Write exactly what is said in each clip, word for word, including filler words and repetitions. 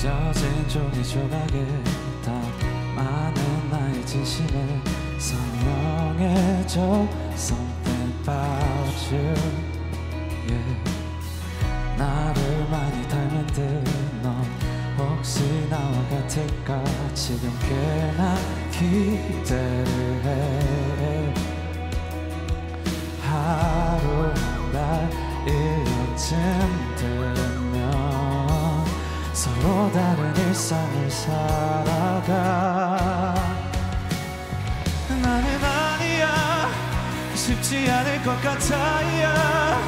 찢어진 종이 조각에 담아낸 나의 진심을 선명해져 Something about you yeah. 나를 많이 닮은 듯 넌 혹시 나와 같을까 지금 꽤나 기대를 해 하루 날 일년쯤 되면 서로 다른 일상을 살아가 나는 아니야 쉽지 않을 것 같아야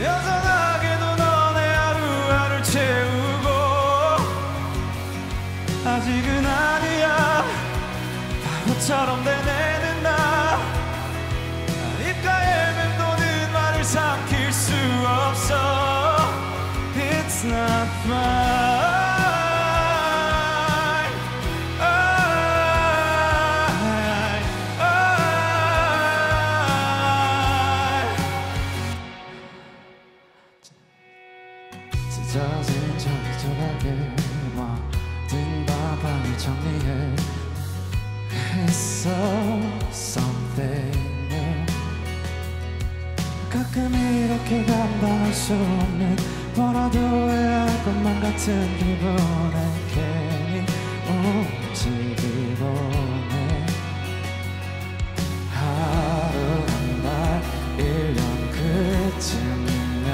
여전하게도 너네 하루하루 채우고 아직은 아니야 바보처럼 내내는 나 입가에 맴도는 말을 삼킬 수 없어 It's not fine I, I, I. 찢어진 저기 조각에 밤을 정리해 했어 something new 가끔 이렇게 감당할 수 없는 뭐라도 해야 할 것만 같은 기분에 괜히 움직이곤 해 하루 한 달 일 년 그쯤이면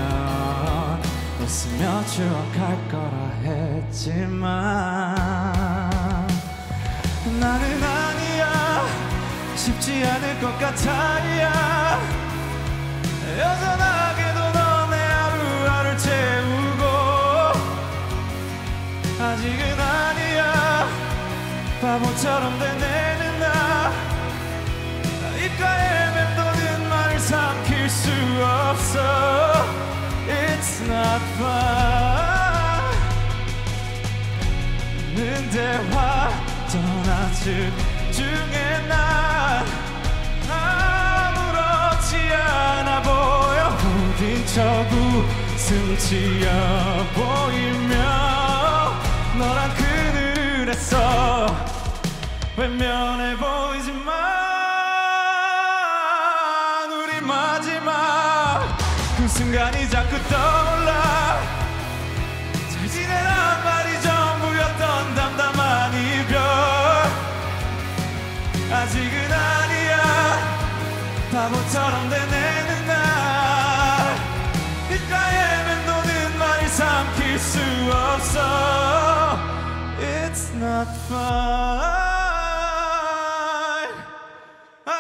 웃으며 추억할 거라 했지만 나는 아니야 쉽지 않을 것 같아야 여전하게도 너네 하루하루 채우고 아직은 아니야 바보처럼 되뇌는 나 입가에 맴도는 말을 삼킬 수 없어 It's not fun 는 대화 떠났을 중에 난 아무렇지 않아 보여 부딘 척 웃음치어 보이며 너랑 그늘에서 외면해 보이지만 우리 마지막 그 순간이 자꾸 떠올라 잘 지내란 말이 전부였던 담담한 이별 아직은 아니야 바보처럼 되뇌는 날 입가에 맴도는 말이 삼킬 수 없어 It's not fine I,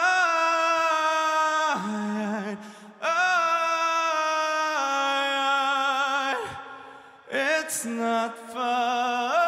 I, I, It's not fine